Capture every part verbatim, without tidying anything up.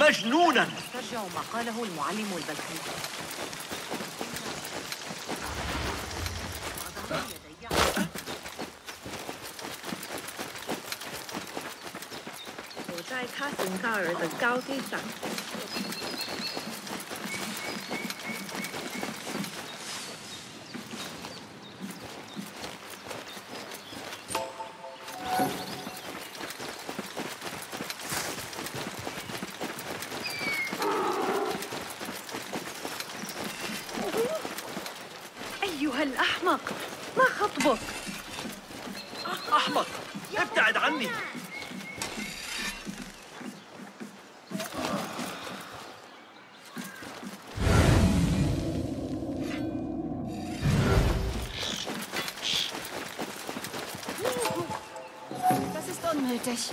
مجنوناً. استرجع ما قاله المعلم البلخيسي. أيها الأحمق، ما خطبك؟ أحمق، ابتعد عني. Dich.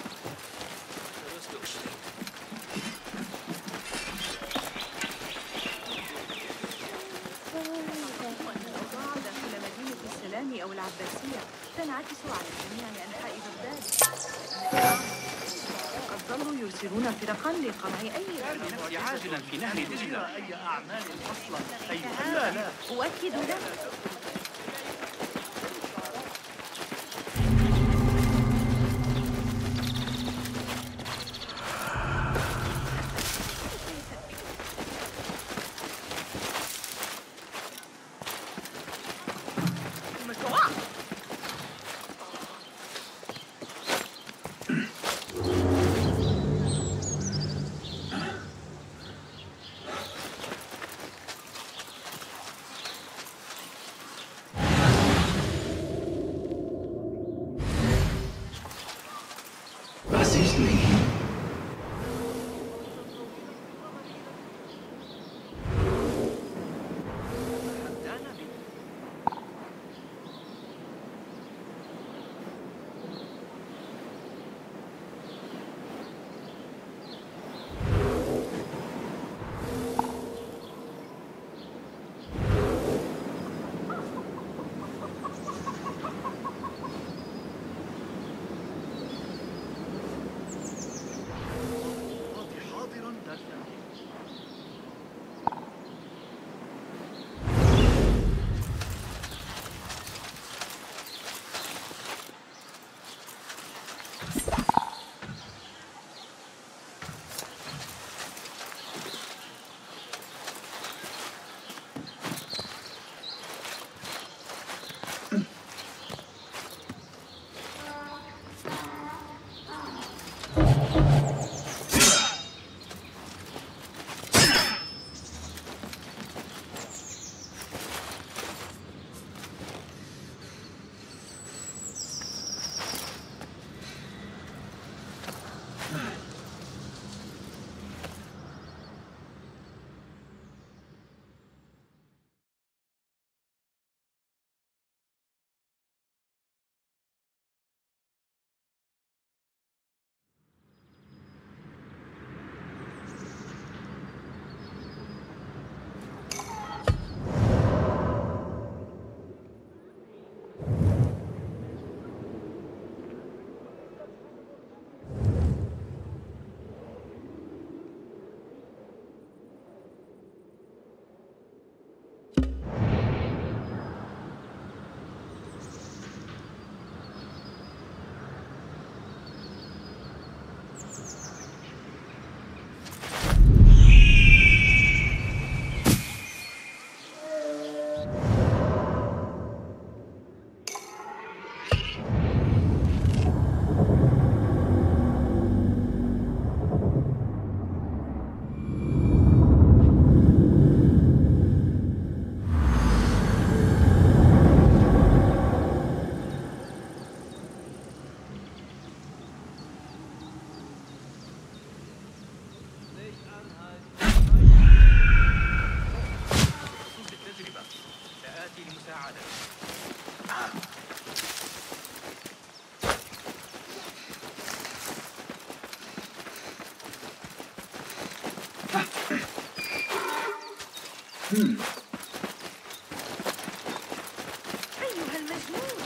أيها المجنون،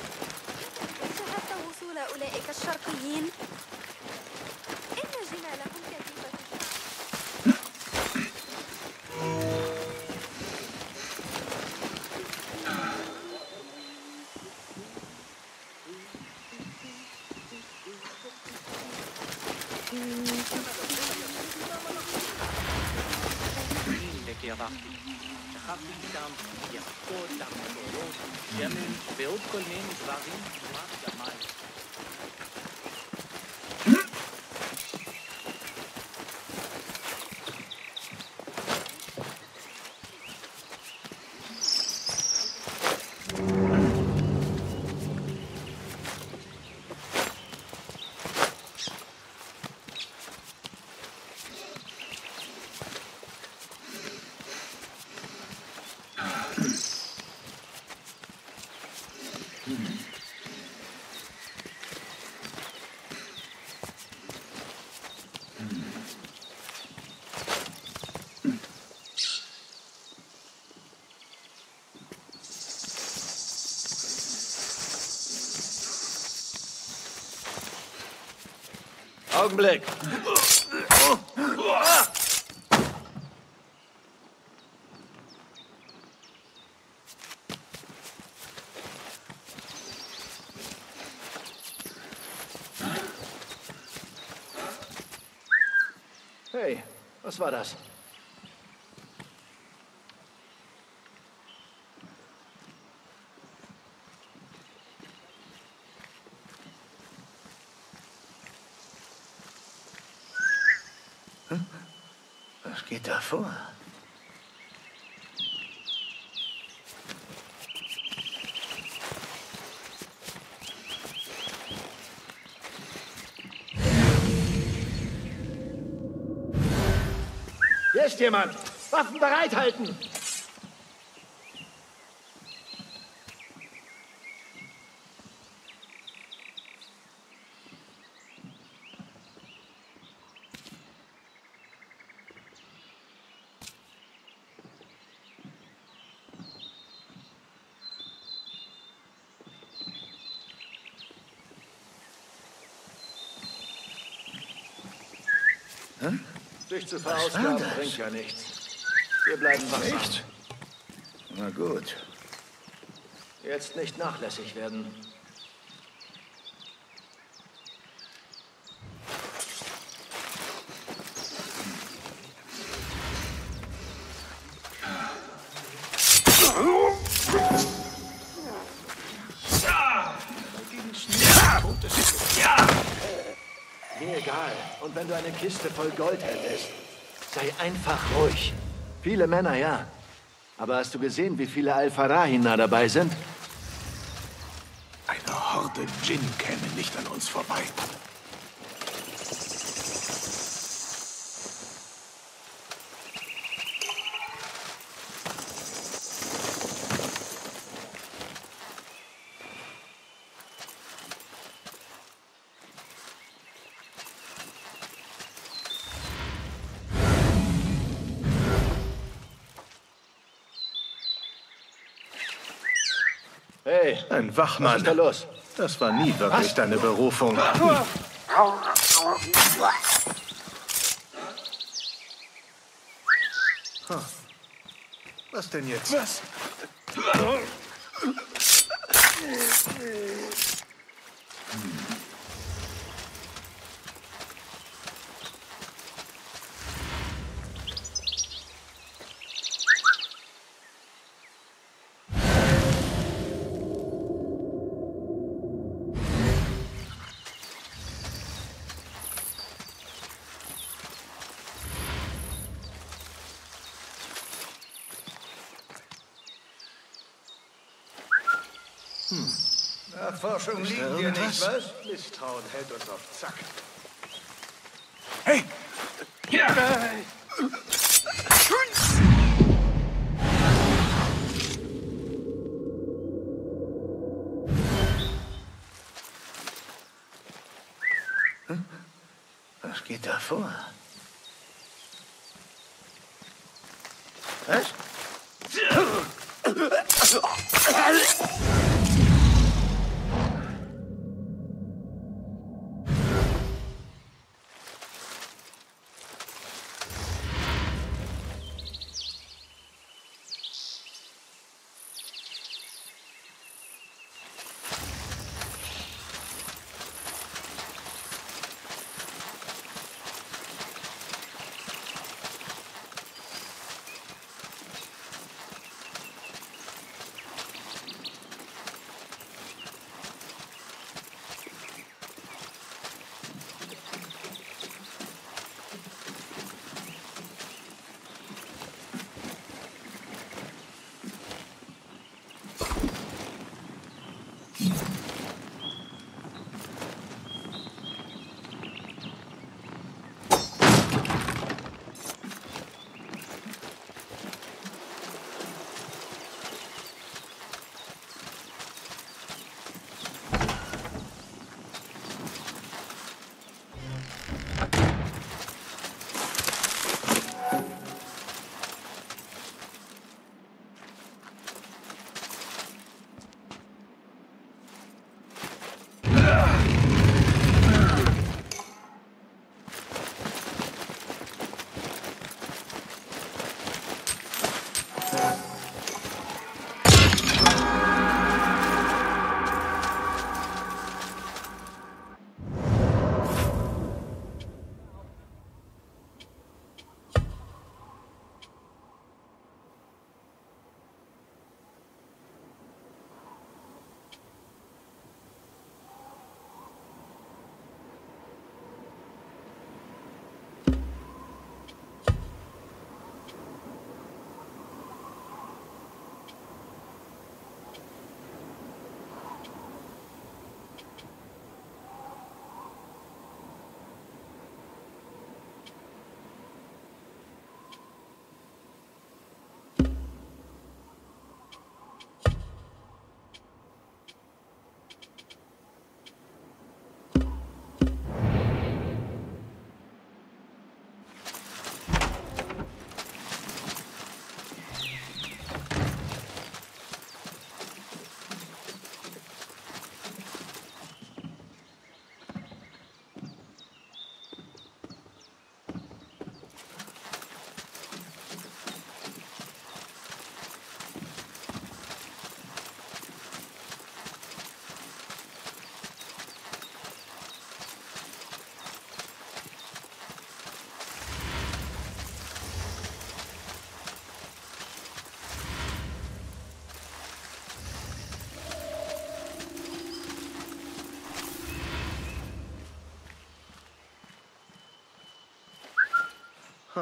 شاهدت وصول أولئك الشرقيين؟ إن جمالهم كثيفة الشعر Augenblick! Hey, was war das? Geht da vor. Hier ist jemand. Waffen bereithalten. Durch zu verausgaben bringt ja nichts. Wir bleiben wach. Na gut. Jetzt nicht nachlässig werden. Wenn du eine Kiste voll Gold hättest, sei einfach ruhig. Viele Männer, ja. Aber hast du gesehen, wie viele Al-Farahina dabei sind? Eine Horde Djinn käme nicht an uns vorbei. Hey, ein Wachmann. Was ist da los? Das war nie wirklich was? Deine Berufung. Was denn jetzt? Was? Forschung liegt hier nicht, was? Misstrauen hält uns auf Zack. Hey! Ja. Hey. Hm? Was geht da vor? Was?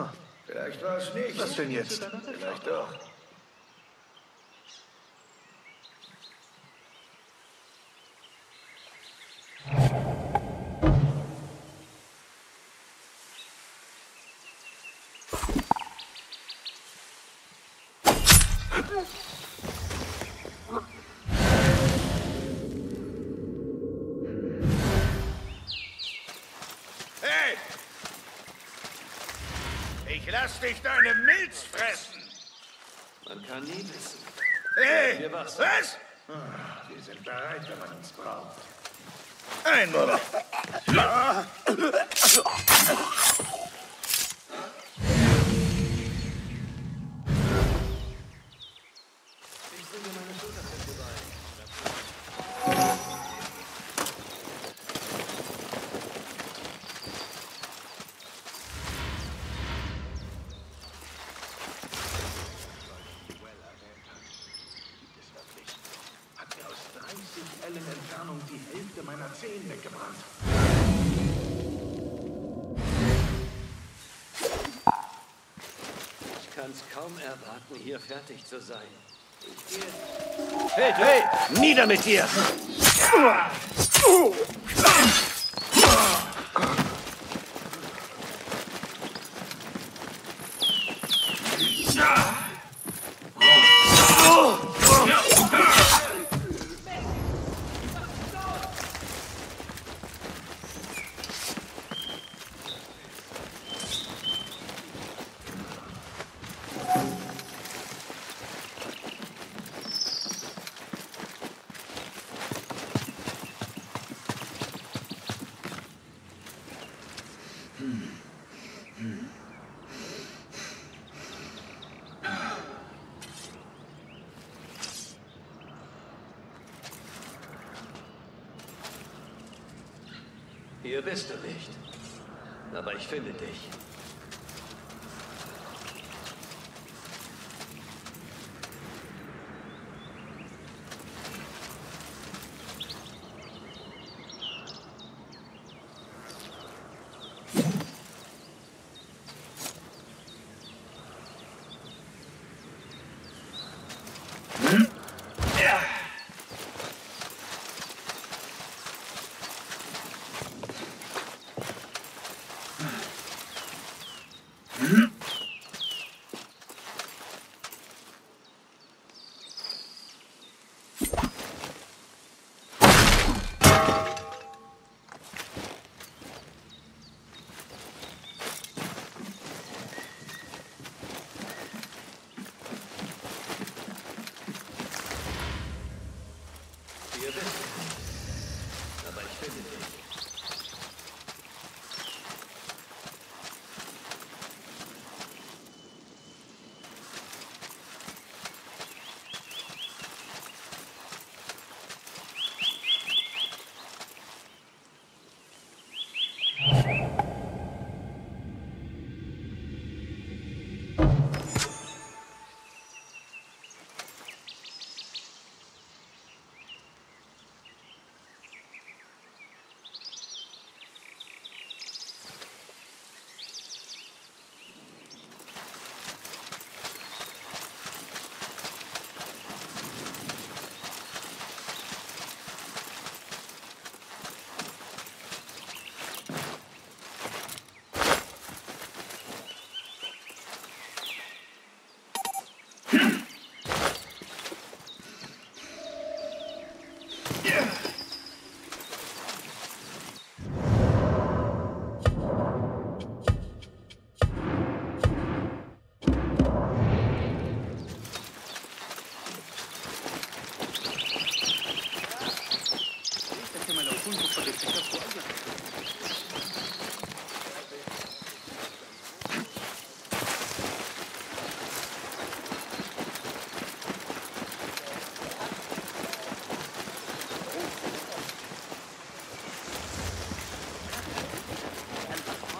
Ah. Vielleicht war es nicht. Was denn jetzt? Vielleicht doch. Lass dich deine Milz fressen! Man kann nie wissen. Hey! Was? Was? Wir sind bereit, wenn man uns braucht. Ein Moment! Ja. Erwarten, hier fertig zu sein. Ich gehe. Hey, hey, nieder mit dir! Hier bist du nicht, aber ich finde dich.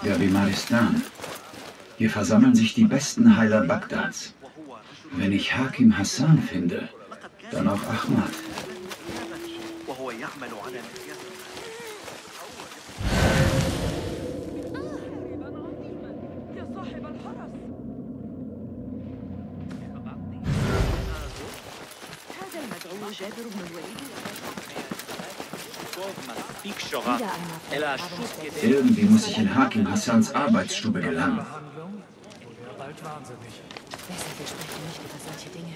Der Bimaristan. Hier versammeln sich die besten Heiler Bagdads. Wenn ich Hakim Hassan finde, dann auch Ahmad. Irgendwie muss ich in Hakim Hassans Arbeitsstube gelangen. Besser, wir sprechen nicht über solche Dinge.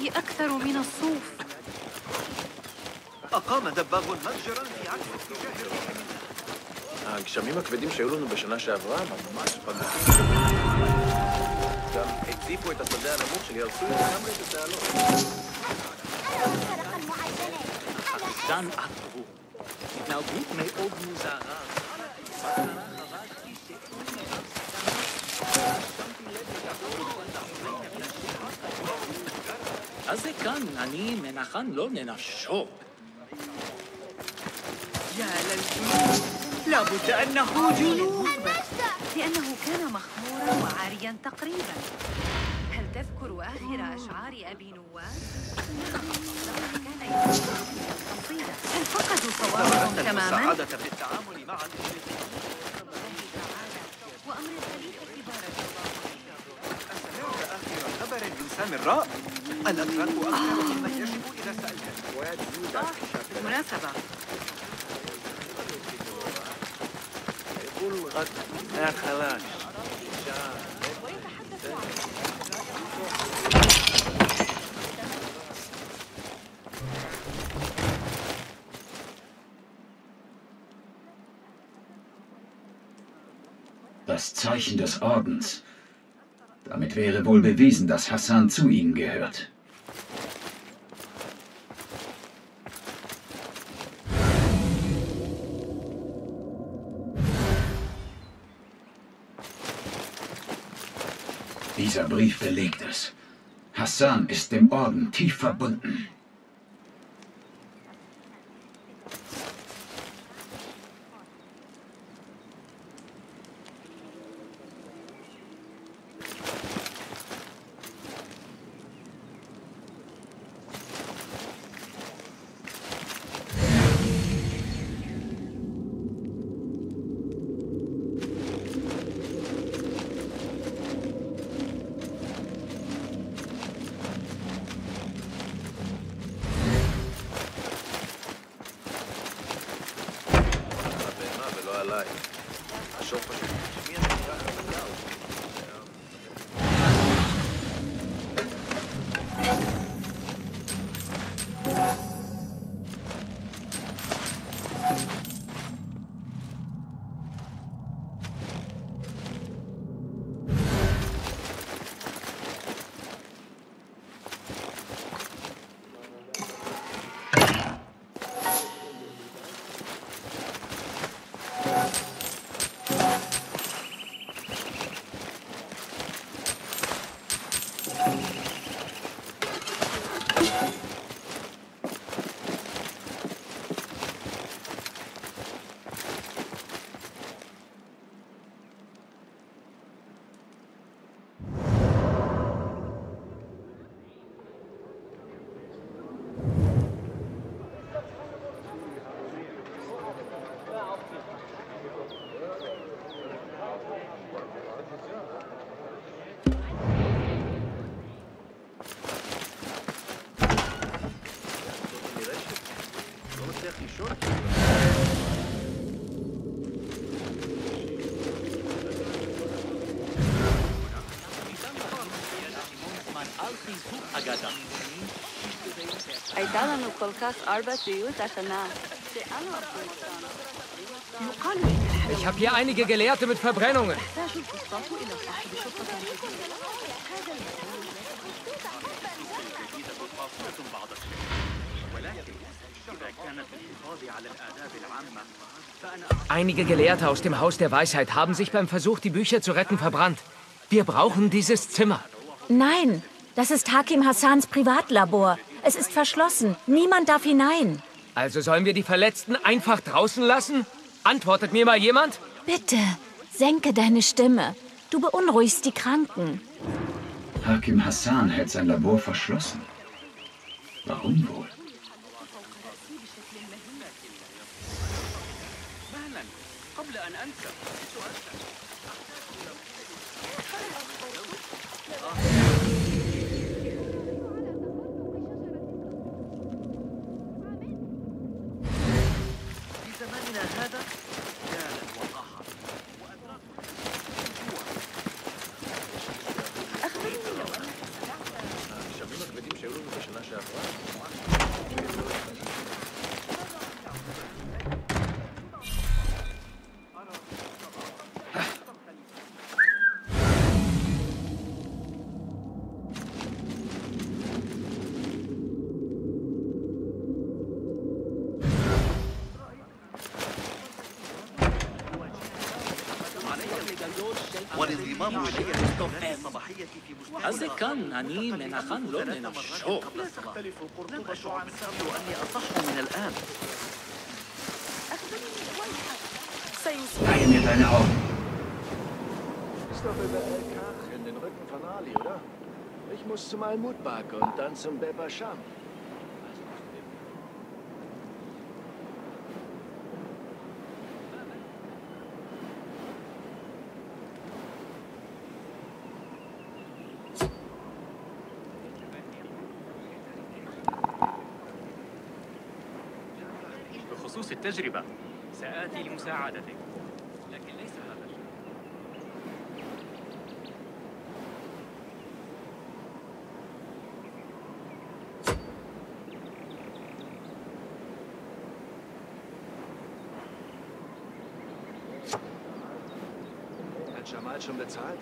فيه أكثر من الصوف. أقام دباغ متجرا في عكس اتجاه הגשמים הכבדים שהיו לנו בשנה שעברה, ממש פגעו. גם הציפו את השדה הנמוך שלי, הרסו לגמרי את התעלות. החסן עברו. התנהגות מאוד מוזרה. אז זה כאן, אני מנחן לא ננשוק. יאללה. لابد أنه جنون لأنه كان مخمورا وعاريا تقريبا. هل تذكر آخر أشعار أبي نواس؟ كان يتحدث قصيدة. هل فقدوا صوابهم تماما؟ السعادة في التعامل مع وأمر الخليفة عبارة سمعت آخر خبر سامراء؟ الأتراك أكثر مما يجب إذا سألت. بالمناسبة كل غد يا خلاص das Zeichen des Ordens. Damit wäre wohl bewiesen, dass Hassan zu ihnen gehört. Dieser Brief belegt es. Hassan ist dem Orden tief verbunden. הייתה לנו כל כך ארבע ציוט השנה. Ich habe hier einige Gelehrte mit Verbrennungen. Einige Gelehrte aus dem Haus der Weisheit haben sich beim Versuch, die Bücher zu retten, verbrannt. Wir brauchen dieses Zimmer. Nein, das ist Hakim Hassans Privatlabor. Es ist verschlossen. Niemand darf hinein. Also sollen wir die Verletzten einfach draußen lassen? Antwortet mir mal jemand? Bitte, senke deine Stimme. Du beunruhigst die Kranken. Hakim Hassan hält sein Labor verschlossen. Warum wohl? أني من أخن لبنى الشوق تختلف قرطبة عن سامي وأني أصح من الآن. أخبرني وجهك سيصيب. التجربة سآتي لمساعدتك لكن ليس هذا الشيء. Hat Jamal schon bezahlt?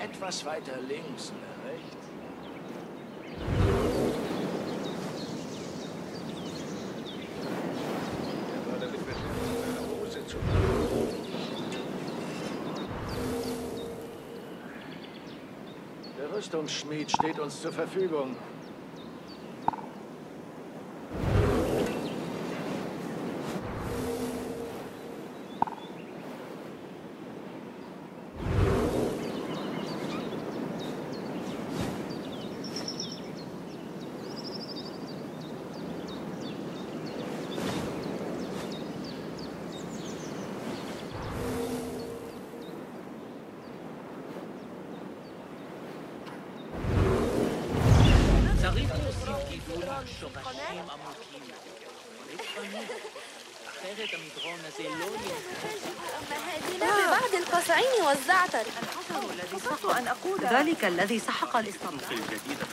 Etwas weiter links, oder rechts? Er war damit beschäftigt, seine Hose zu machen. Der Rüstungsschmied steht uns zur Verfügung. والزعتر قصدت أن أقول ذلك الذي سحق الإسلام الجديدة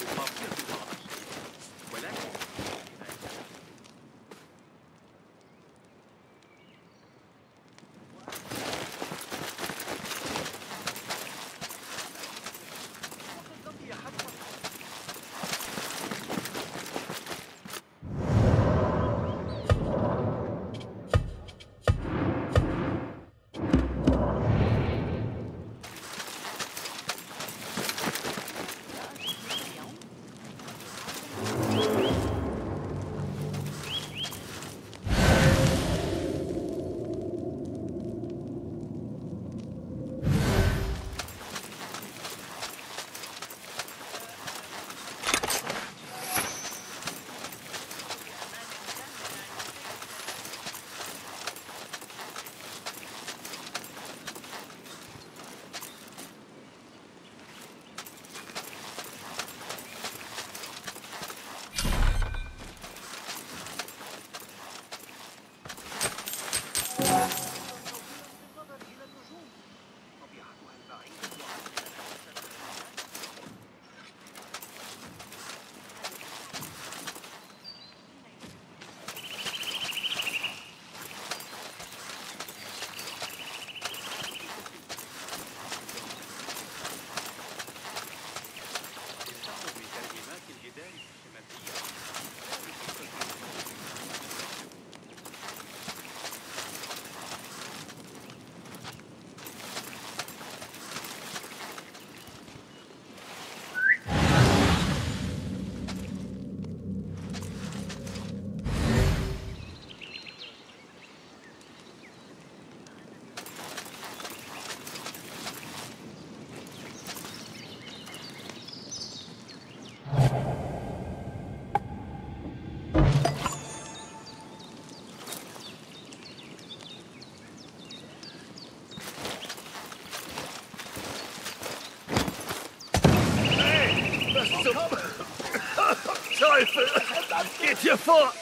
geht hier vor?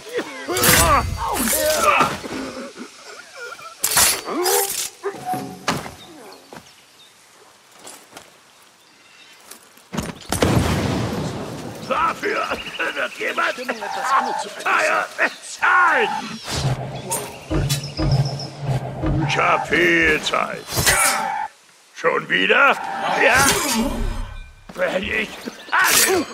Dafür wird jemand teuer bezahlen! Ich hab viel Zeit. Schon wieder? Ja? Wenn ich alle...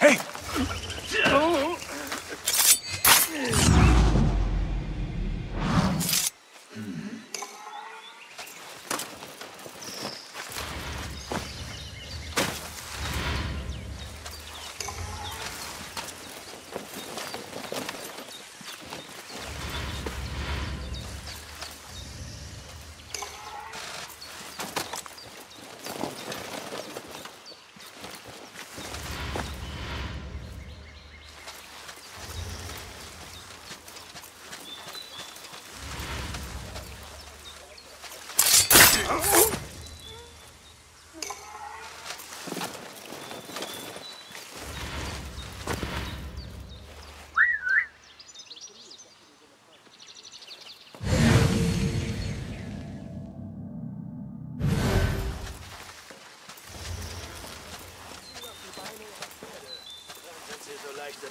Hey! Oh. Hm.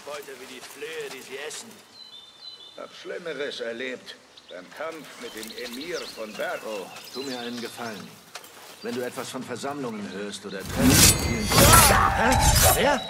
Beute wie die Flöhe, die sie essen. Hab Schlimmeres erlebt. Beim Kampf mit dem Emir von Berro. Tu mir einen Gefallen. Wenn du etwas von Versammlungen hörst oder trennst... Hä? Wer?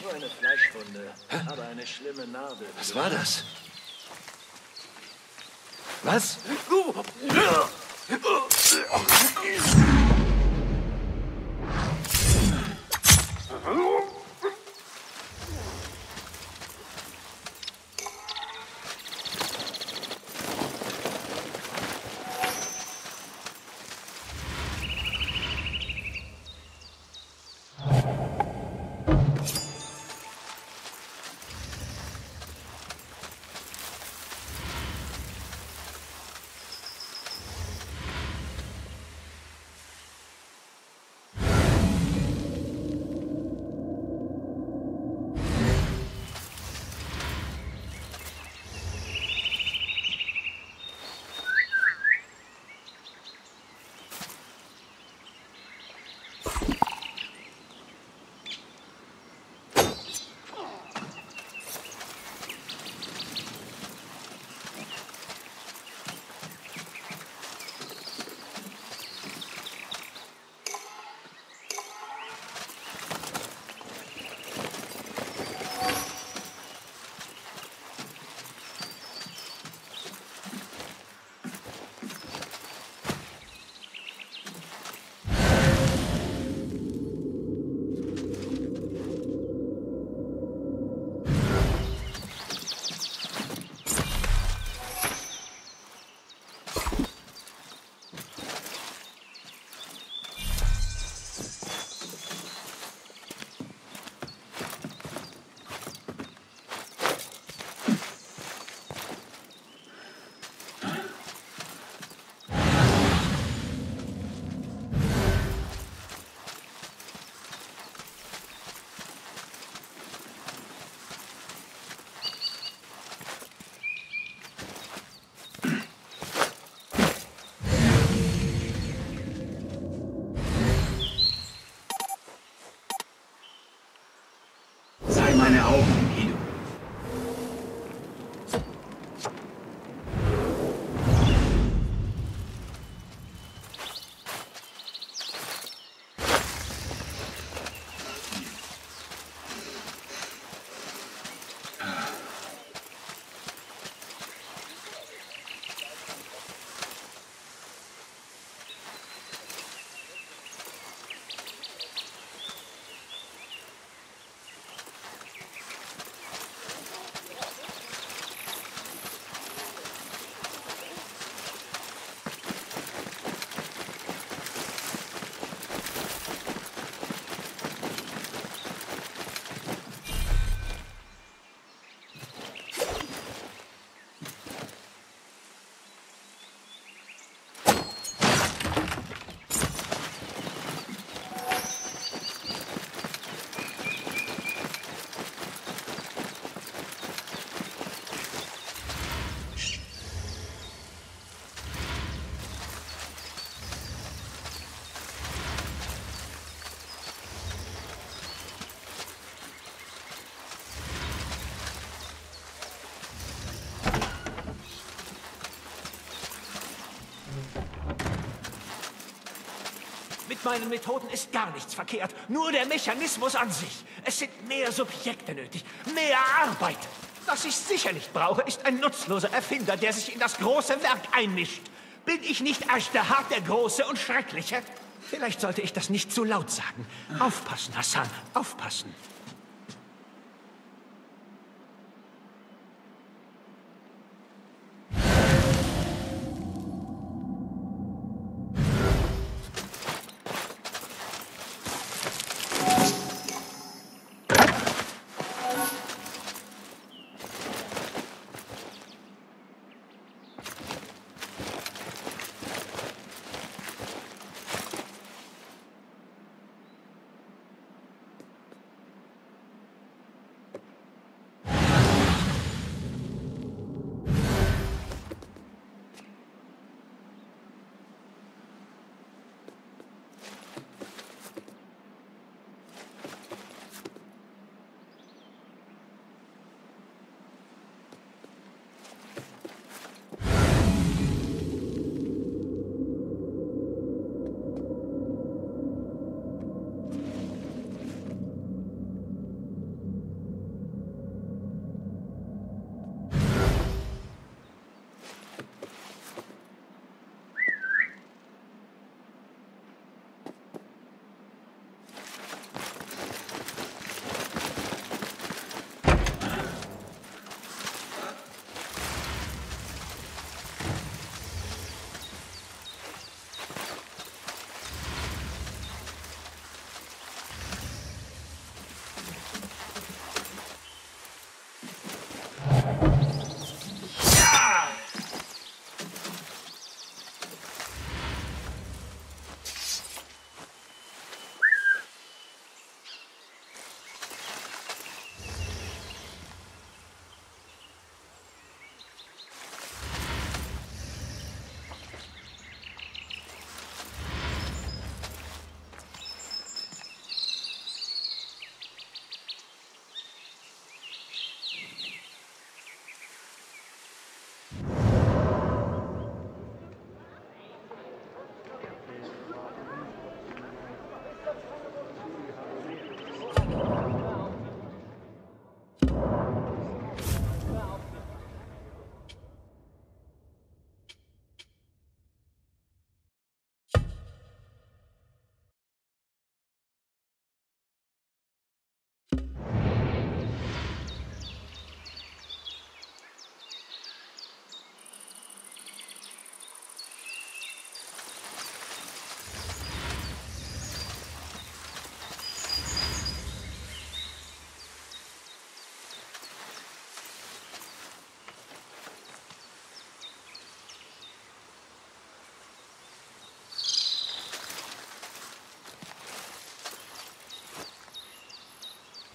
Nur eine Fleischwunde, hä? Aber eine schlimme Narbe. Was war das? Was? Augen, Edu. Mit meinen Methoden ist gar nichts verkehrt, nur der Mechanismus an sich. Es sind mehr Subjekte nötig, mehr Arbeit. Was ich sicher nicht brauche, ist ein nutzloser Erfinder, der sich in das große Werk einmischt. Bin ich nicht Aschehard der Große und Schreckliche? Vielleicht sollte ich das nicht zu laut sagen. Aufpassen, Hassan, aufpassen.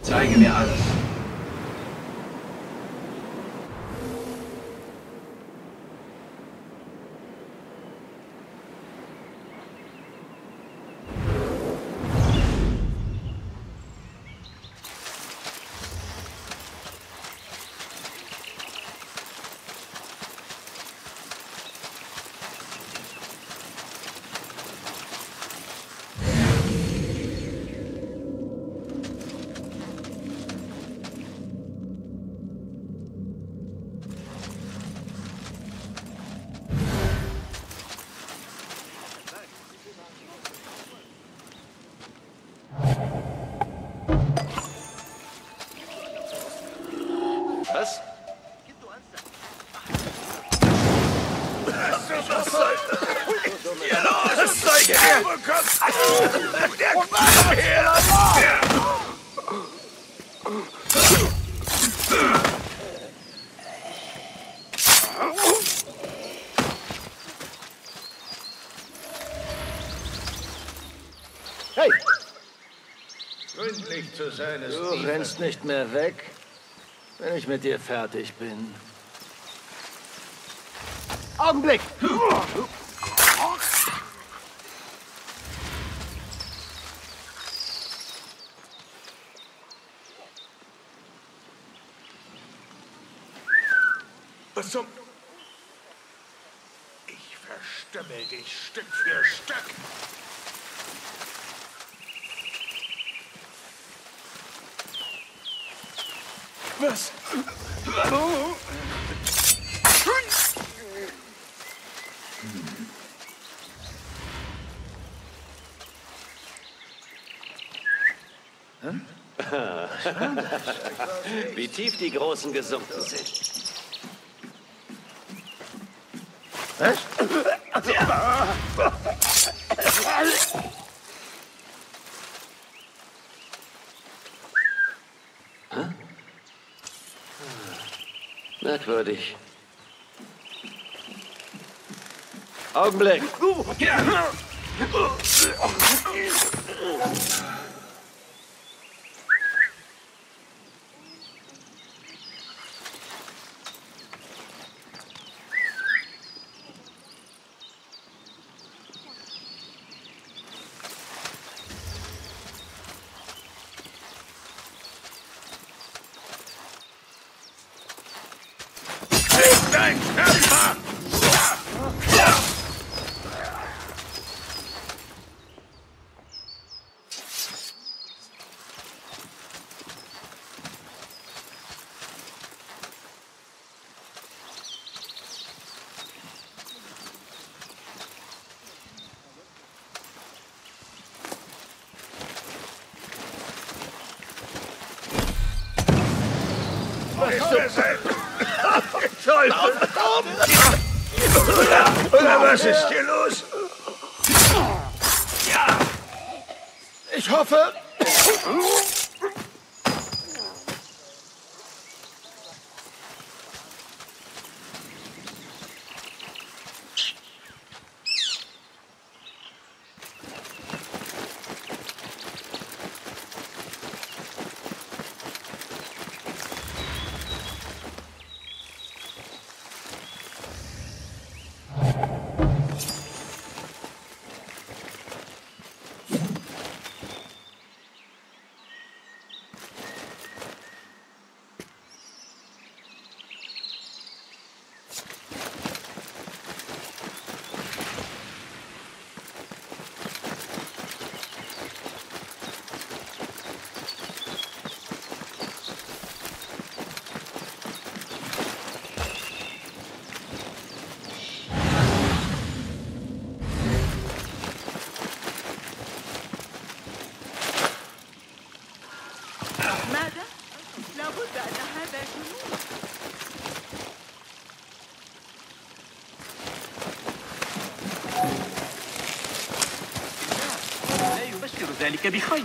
Zeige mir alles. Der Qualm hier! Hey! Gründlich zu sein ist Du nie rennst weg. Nicht mehr weg, wenn ich mit dir fertig bin. Augenblick! Was zum... Ich verstümmel dich Stück für Stück! Was? Oh. Hm? Wie tief die Großen gesunken sind. Was? Merkwürdig. Augenblick. Was ist hier los? Ich hoffe... ذلك بخير.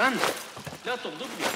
أنت لا تغضبني.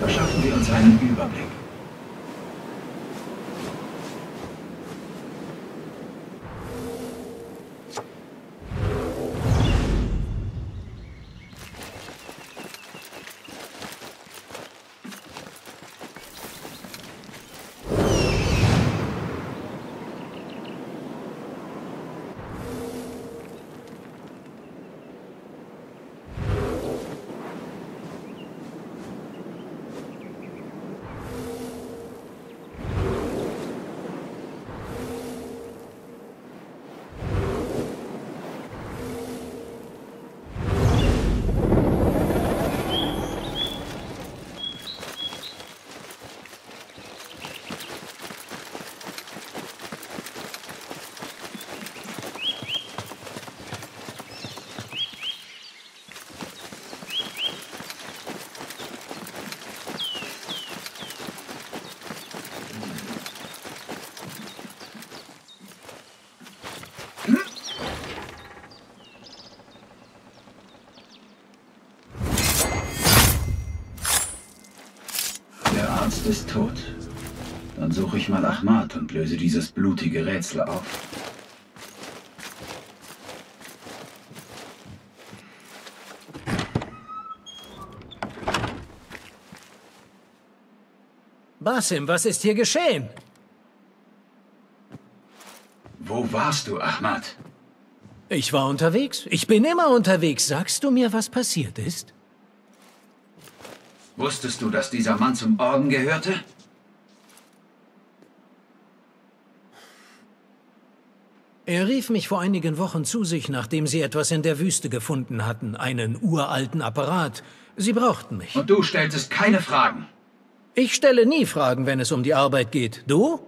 Verschaffen wir uns einen Überblick. Ist tot. Dann suche ich mal Ahmad und löse dieses blutige Rätsel auf. Basim, was ist hier geschehen? Wo warst du, Ahmad? Ich war unterwegs. Ich bin immer unterwegs. Sagst du mir, was passiert ist? Wusstest du, dass dieser Mann zum Orden gehörte? Er rief mich vor einigen Wochen zu sich, nachdem sie etwas in der Wüste gefunden hatten. Einen uralten Apparat. Sie brauchten mich. Und du stelltest keine Fragen? Ich stelle nie Fragen, wenn es um die Arbeit geht. Du?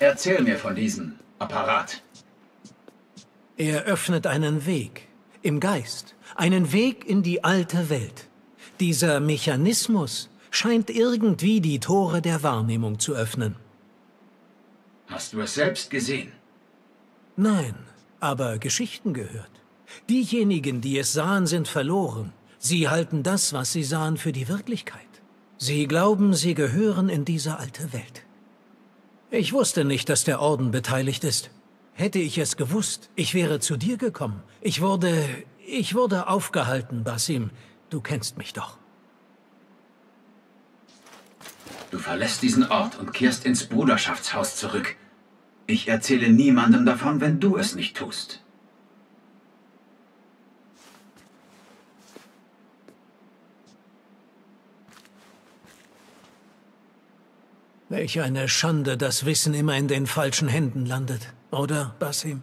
Erzähl mir von diesem Apparat. Er öffnet einen Weg. Im Geist. Einen Weg in die alte Welt. Dieser Mechanismus scheint irgendwie die Tore der Wahrnehmung zu öffnen. Hast du es selbst gesehen? Nein, aber Geschichten gehört. Diejenigen, die es sahen, sind verloren. Sie halten das, was sie sahen, für die Wirklichkeit. Sie glauben, sie gehören in diese alte Welt. Ich wusste nicht, dass der Orden beteiligt ist. Hätte ich es gewusst, ich wäre zu dir gekommen. Ich wurde... ich wurde aufgehalten, Basim. Du kennst mich doch. Du verlässt diesen Ort und kehrst ins Bruderschaftshaus zurück. Ich erzähle niemandem davon, wenn du es nicht tust. Welch eine Schande, dass Wissen immer in den falschen Händen landet. Oder, Basim?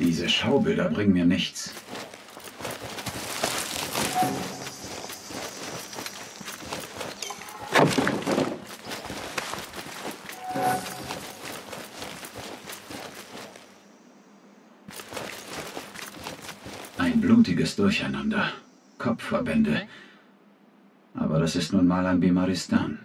Diese Schaubilder bringen mir nichts. ein blutiges Durcheinander, Kopfverbände. Aber das ist nun mal ein Bimaristan.